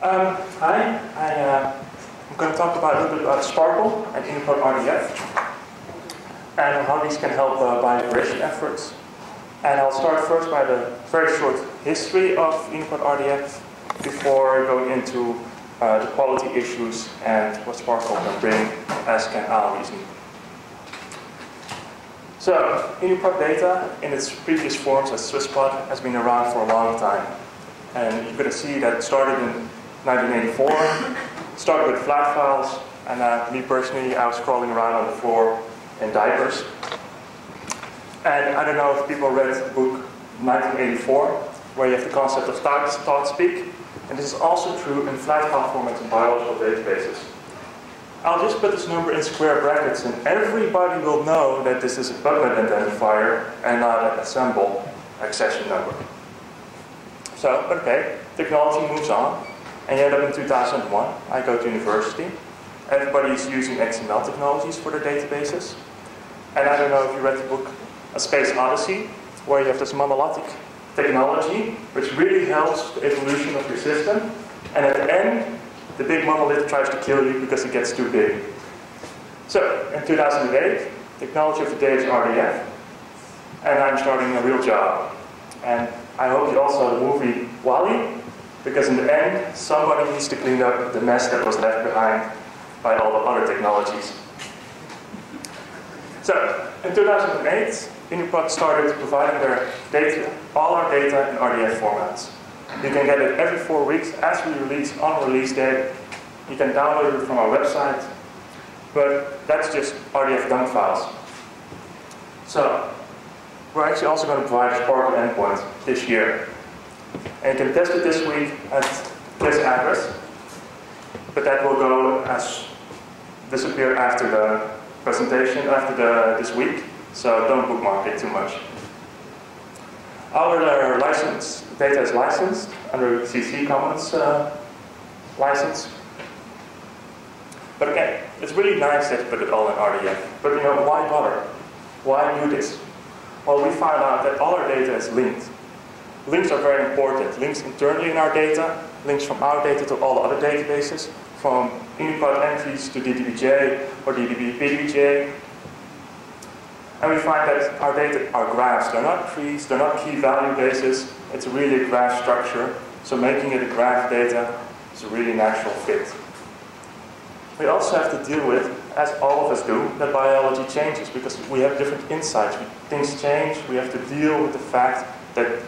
Hi, I'm going to talk about a little bit about SPARQL and UniProt RDF, and how these can help biodiversity efforts. And I'll start first by the very short history of UniProt RDF before going into the quality issues and what SPARQL can bring as canal reasoning. So, UniProt data in its previous forms as SwissPod has been around for a long time. And you're going to see that it started in 1984, started with flat files, and me personally, I was crawling around on the floor in diapers. And I don't know if people read the book 1984, where you have the concept of thought speak, and this is also true in flat file formats and biological databases. I'll just put this number in square brackets, and everybody will know that this is a PubMed identifier and not an assemble accession number. So, okay, technology moves on, and you end up in 2001. I go to university. Everybody's using XML technologies for their databases. And I don't know if you read the book A Space Odyssey, where you have this monolithic technology, which really helps the evolution of your system. And at the end, the big monolith tries to kill you because it gets too big. So, in 2008, technology of the day is RDF, and I'm starting a real job. And I hope you all saw the movie WALL-E, because in the end, somebody needs to clean up the mess that was left behind by all the other technologies. So, in 2008, UniProt started providing their data, all our data in RDF formats. You can get it every 4 weeks as we release on release day. You can download it from our website, but that's just RDF dump files. So, we're actually also going to provide a SPARQL endpoint this year. And you can test it this week at this address, but that will go as disappear after the presentation, after this week. So don't bookmark it too much. Our license data is licensed under CC Commons license. But again, it's really nice that you put it all in RDF. But you know, why bother? Why do this? Well, we found out that all our data is linked. Links are very important. Links internally in our data, links from our data to all the other databases, from UniProt entries to DDBJ or DDB-PDBJ. And we find that our data are graphs. They're not trees. They're not key value bases. It's really a graph structure. So making it a graph data is a really natural fit. We also have to deal with, as all of us do, that biology changes because we have different insights. Things change. We have to deal with the fact that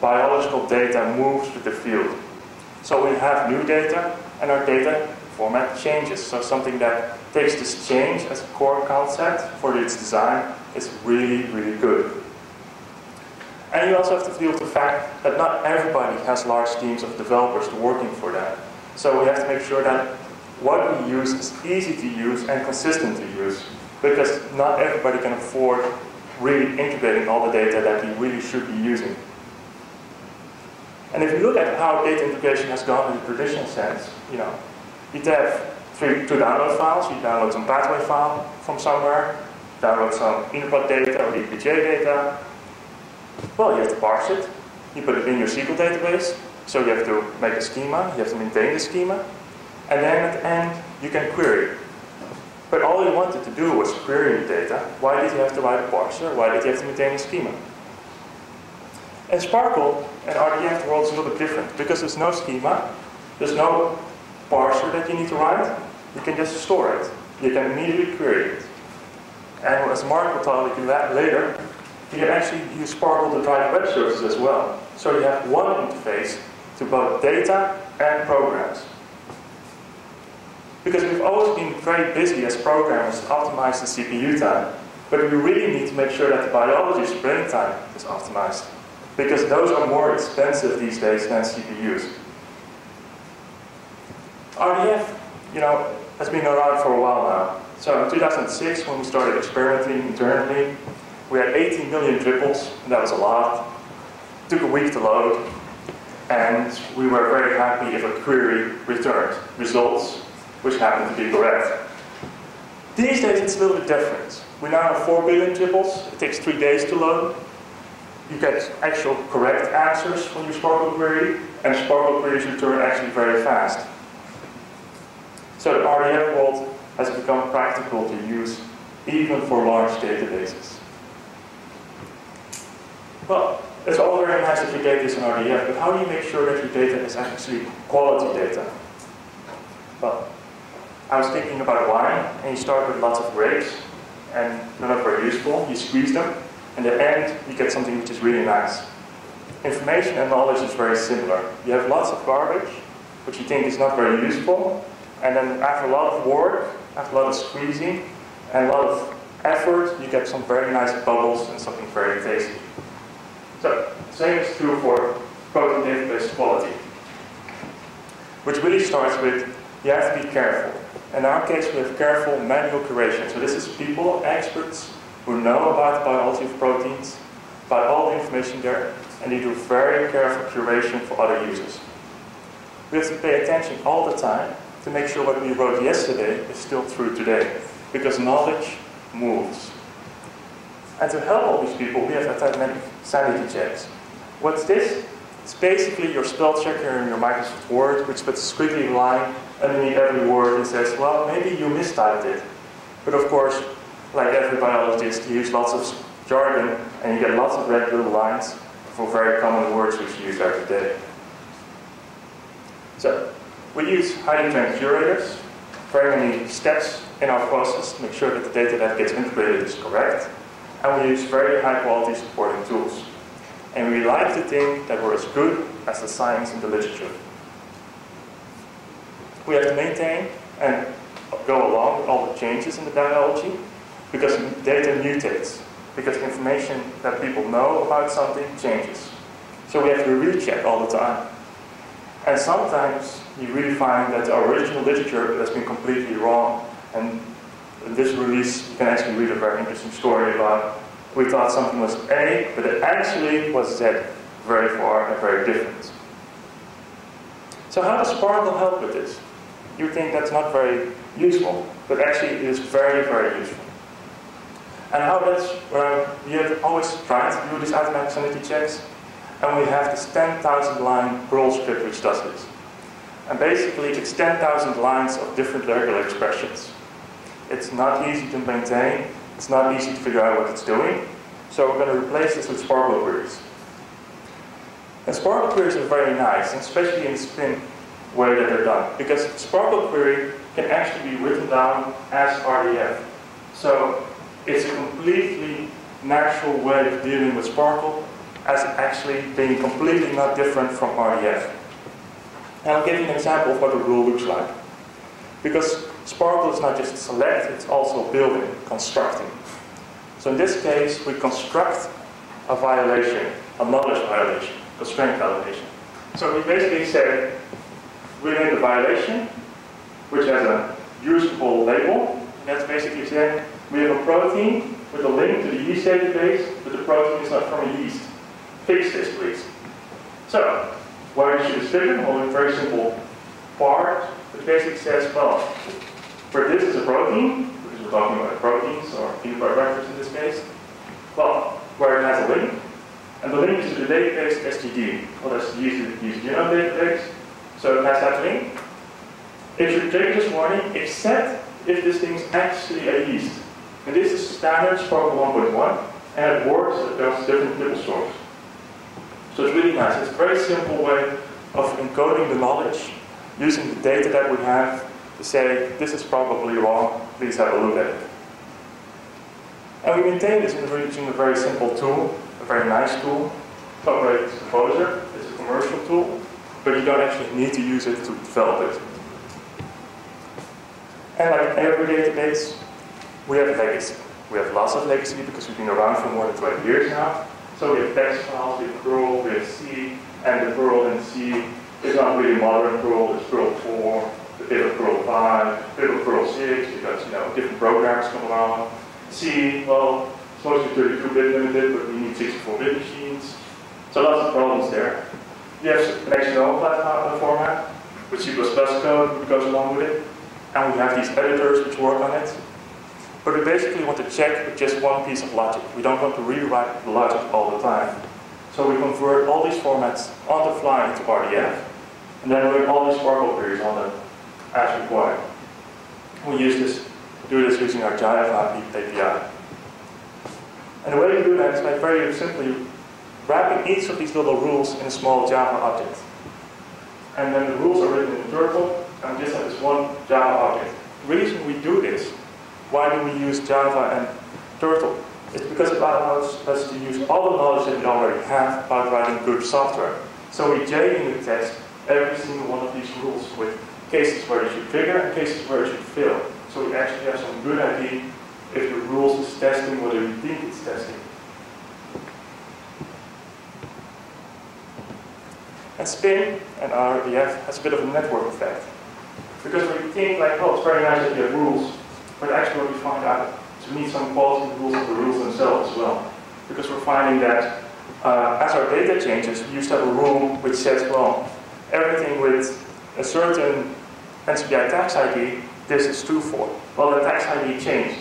biological data moves with the field. So we have new data, and our data format changes. So something that takes this change as a core concept for its design is really, really good. And you also have to deal with the fact that not everybody has large teams of developers working for that. So we have to make sure that what we use is easy to use and consistent to use, because not everybody can afford really incubating all the data that we really should be using. And if you look at how data integration has gone in the traditional sense, you know, you'd have two download files. You download some pathway file from somewhere, download some UniProt data or DDBJ data. Well, you have to parse it. You put it in your SQL database, so you have to make a schema. You have to maintain the schema. And then at the end, you can query. But all you wanted to do was query the data. Why did you have to write a parser? Why did you have to maintain a schema? In SPARQL and RDF, the world is a little bit different because there's no schema. There's no parser that you need to write. You can just store it. You can immediately query it. And as Mark will tell you later, you can actually use SPARQL to drive web services as well. So you have one interface to both data and programs. Because we've always been very busy as programmers to optimize the CPU time. But we really need to make sure that the biology's brain time is optimized, because those are more expensive these days than CPUs. RDF, you know, has been around for a while now. So in 2006, when we started experimenting internally, we had 18 million triples, and that was a lot. It took a week to load, and we were very happy if a query returned results, which happened to be correct. These days, it's a little bit different. We now have 4 billion triples. It takes 3 days to load. you get actual correct answers for your SPARQL query, and SPARQL queries return actually very fast. So the RDF vault has become practical to use even for large databases. Well, it's all very nice that you get this in RDF, but how do you make sure that your data is actually quality data? Well, I was thinking about wine, and you start with lots of grapes, and they're not very useful. You squeeze them, and at the end, you get something which is really nice. Information and knowledge is very similar. You have lots of garbage, which you think is not very useful, and then after a lot of work, after a lot of squeezing, and a lot of effort, you get some very nice bubbles and something very tasty. So, same is true for protein database quality, which really starts with, you have to be careful. In our case, we have careful manual curation. So this is people, experts, who know about the biology of proteins, about all the information there, and they do very careful curation for other users. We have to pay attention all the time to make sure what we wrote yesterday is still true today, because knowledge moves. And to help all these people, we have automatic sanity checks. What's this? It's basically your spell checker in your Microsoft Word, which puts a squiggly line underneath every word and says, well, maybe you mistyped it. But of course, like every biologist, you use lots of jargon, and you get lots of red little lines for very common words which you use every day. So, we use highly trained curators, very many steps in our process to make sure that the data that gets integrated is correct. And we use very high-quality supporting tools. And we like to think that we're as good as the science and the literature. We have to maintain and go along with all the changes in the biology, because data mutates, because information that people know about something changes. So we have to recheck all the time. And sometimes you really find that the original literature has been completely wrong, and in this release, you can actually read a very interesting story about we thought something was A, but it actually was Z, very far and very different. So how does SPARQL help with this? You think that's not very useful, but actually it is very, very useful. And how that's where we have always tried to do these automatic sanity checks, and we have this 10,000 line Perl script which does this. And basically it's 10,000 lines of different regular expressions. It's not easy to maintain, it's not easy to figure out what it's doing, so we're going to replace this with SPARQL queries. And SPARQL queries are very nice, and especially in Spin way that they're done, because SPARQL query can actually be written down as RDF. So it's a completely natural way of dealing with SPARQL, as actually being completely not different from RDF. And I'll give you an example of what the rule looks like. Because SPARQL is not just select, it's also building, constructing. So in this case, we construct a violation, a knowledge violation, constraint violation. So we basically say, we make a violation, which has a usable label. And that's basically saying, we have a protein with a link to the yeast database, but the protein is not from a yeast. Fix this, please. So, why is this different? Well, a very simple part. It basically says, well, for this is a protein, because we're talking about proteins or phenotype vectors in this case, well, where it has a link, and the link is to the database SGD. Well, that's used to use genome database, so it has that link. It should take this warning, except if this thing is actually a yeast. And this is standard SPARQL 1.1, and it works across different label stores. So it's really nice. It's a very simple way of encoding the knowledge using the data that we have to say, this is probably wrong, please have a look at it. And we maintain this using a very simple tool, a very nice tool. Collaborative Composer is a commercial tool, but you don't actually need to use it to develop it. And like every database, we have legacy. We have lots of legacy because we've been around for more than 20 years now. So we have text files, we have Perl, we have C, and the Perl and C is not really modern Perl, it's Perl 4, a bit of Perl 5, a bit of Perl 6, because different programs come along. C, well, it's mostly 32-bit limited, but we need 64-bit machines. So lots of problems there. You have an XML format with C++ code that goes along with it, and we have these editors which work on it. But we basically want to check with just one piece of logic. We don't want to rewrite the logic all the time. So we convert all these formats on the fly into RDF, and then run all these SPARQL queries on them as required. We use this, do this using our Java API. And the way we do that is by very simply wrapping each of these little rules in a small Java object. And then the rules are written in Turtle, and just as one Java object. The reason we do this, why do we use Java and Turtle? It's because it allows us to use all the knowledge that we already have about writing good software. So we J-unit test every single one of these rules with cases where it should trigger and cases where it should fail. So we actually have some good idea if the rules is testing whether we think it's testing. And Spin and RDF has a bit of a network effect. Because we think like, oh, it's very nice that you have rules, but actually what we find out is we need some quality rules for the rules themselves as well. Because we're finding that as our data changes, we used to have a rule which says, well, everything with a certain NCBI tax ID, this is true for. Well, the tax ID changed,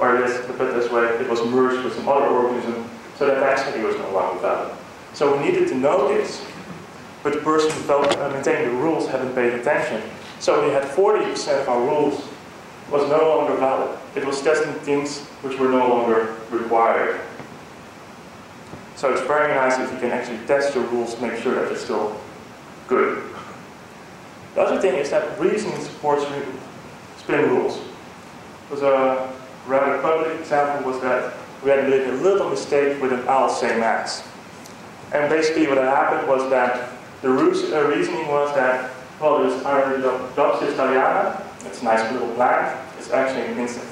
or let's put it this way, it was merged with some other organism, so that tax ID was no longer valid. So we needed to know this, but the person who maintained the rules hadn't paid attention. So we had 40% of our rules was no longer valid. It was testing things which were no longer required. So it's very nice if you can actually test your rules to make sure that they're still good. The other thing is that reasoning supports Spin rules. It was a rather public example was that we had made a little mistake with an LC-MS. And basically what happened was that the reasoning was that, well, there's Arabidopsis thaliana, it's a nice little plant, it's actually an insect.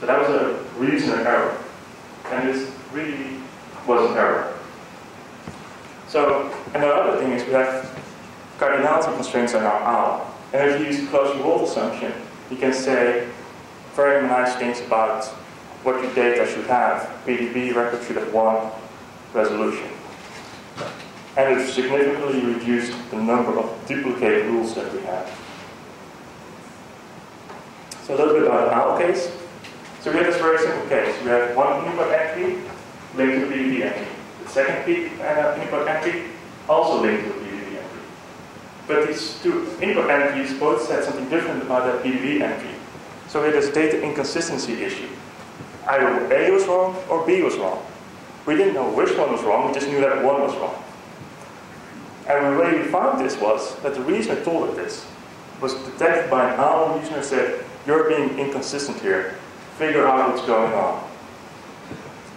So that was a reasoning error. And this really was an error. So, and the other thing is we have cardinality constraints are now OWL. And if you use the closure wall assumption, you can say very nice things about what your data should have. PDB record should have one resolution. And it significantly reduced the number of duplicate rules that we have. So a little bit about an OWL case. So we have this very simple case. We have one UniProt entry linked to a PDB entry. The second UniProt entry also linked to a PDB. But these two input entries both said something different about that PDB entry. So we had this data inconsistency issue. Either A was wrong or B was wrong. We didn't know which one was wrong, we just knew that one was wrong. And the way we found this was that the reasoner told it this was detected by an OWL reasoner said, you're being inconsistent here, figure out what's going on.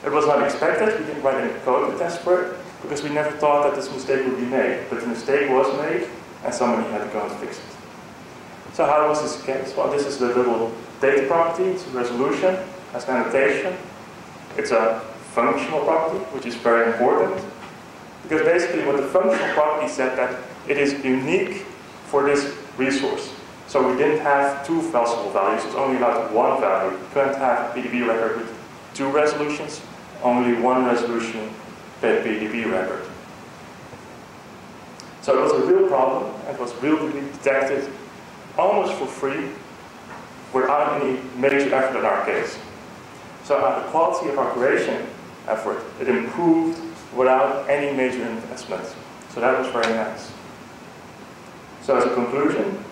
It was not expected, we didn't write any code to test for it, because we never thought that this mistake would be made. But the mistake was made, and somebody had to go and fix it. So how was this case? Well, this is the little data property. It's a resolution, as an annotation. It's a functional property, which is very important. Because basically what the functional property said that it is unique for this resource. So we didn't have two falsifiable values. It's only about one value. You couldn't have a PDB record with two resolutions, only one resolution per PDB record. So it was a real problem, it was really detected almost for free without any major effort in our case. So the quality of our creation effort, it improved without any major investments. So that was very nice. So as a conclusion,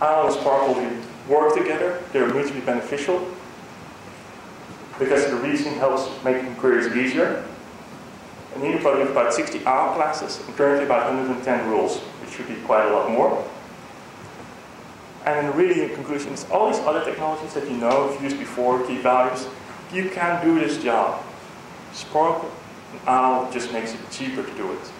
OWL and SPARQL work together, they're mutually beneficial because the reasoning helps making queries easier. In UniProt we have about 60 OWL classes and currently about 110 rules, which should be quite a lot more. And really in conclusion, it's all these other technologies that you know, have used before, key values, you can do this job. SPARQL and OWL just makes it cheaper to do it.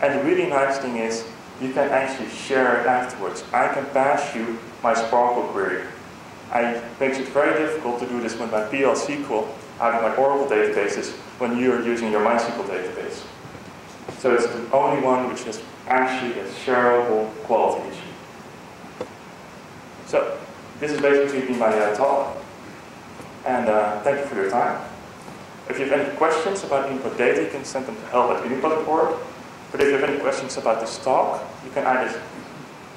And the really nice thing is, you can actually share it afterwards. I can pass you my SPARQL query. It makes it very difficult to do this with my PL/SQL out of my Oracle databases when you are using your MySQL database. So it's the only one which is actually a shareable quality issue. So this is basically been my talk. And thank you for your time. If you have any questions about UniProt data, you can send them to help@uniprot.org. But if you have any questions about this talk, you can either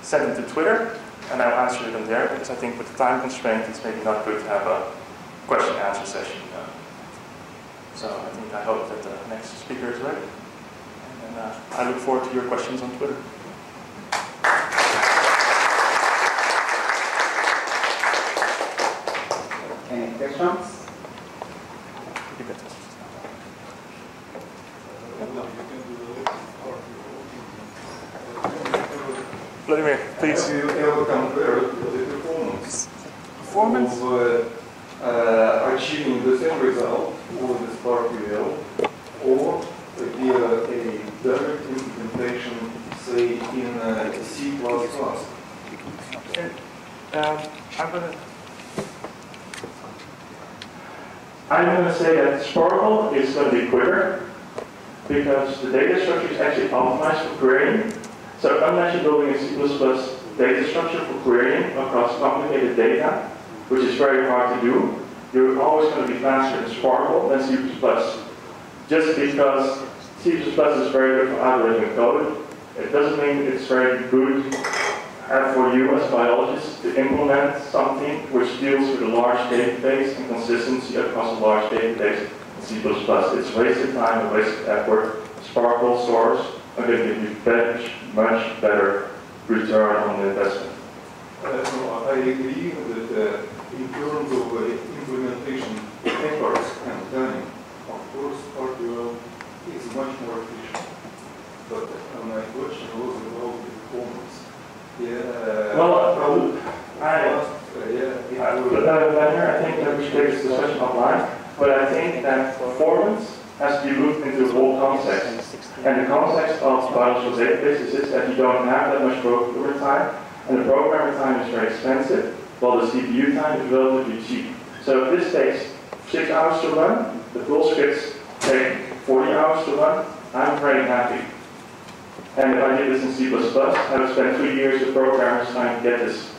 send them to Twitter, and I'll answer them there, because I think with the time constraint, it's maybe not good to have a question-answer session. So I hope that the next speaker is ready. And I look forward to your questions on Twitter. Any questions? Vladimir, please. Have you ever compared the performance of achieving the same result with the SparkUL or a direct implementation, say, in C++? Okay. I'm going to say that SparkL is going to be quicker because the data structure is actually optimized for querying. So unless you're building a C++ data structure for querying across complicated data, which is very hard to do, you're always going to be faster in SparkL than C++. Just because C++ is very good for algorithmic code, it doesn't mean it's very good for you as biologists to implement something which deals with a large database and consistency across a large database in C++. It's wasted time and wasted effort. SparkL source are going to give you much better return on the investment. No, I agree that in terms of implementation efforts and timing, of course, RDF is much more efficient. But my question was about the performance. Yeah. Well, I think that we should take this discussion offline. But I think that performance has to be moved into the whole context. And the context of biological databases is that you don't have that much programmer time, and the programmer time is very expensive, while the CPU time is relatively cheap. So if this takes 6 hours to run, the full scripts take 40 hours to run, I'm very happy. And if I did this in C++, I would spend 2 years of programmer's time to get this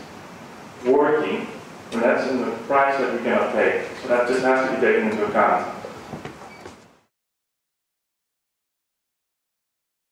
working, and that's in the price that we cannot pay. So that just has to be taken into account.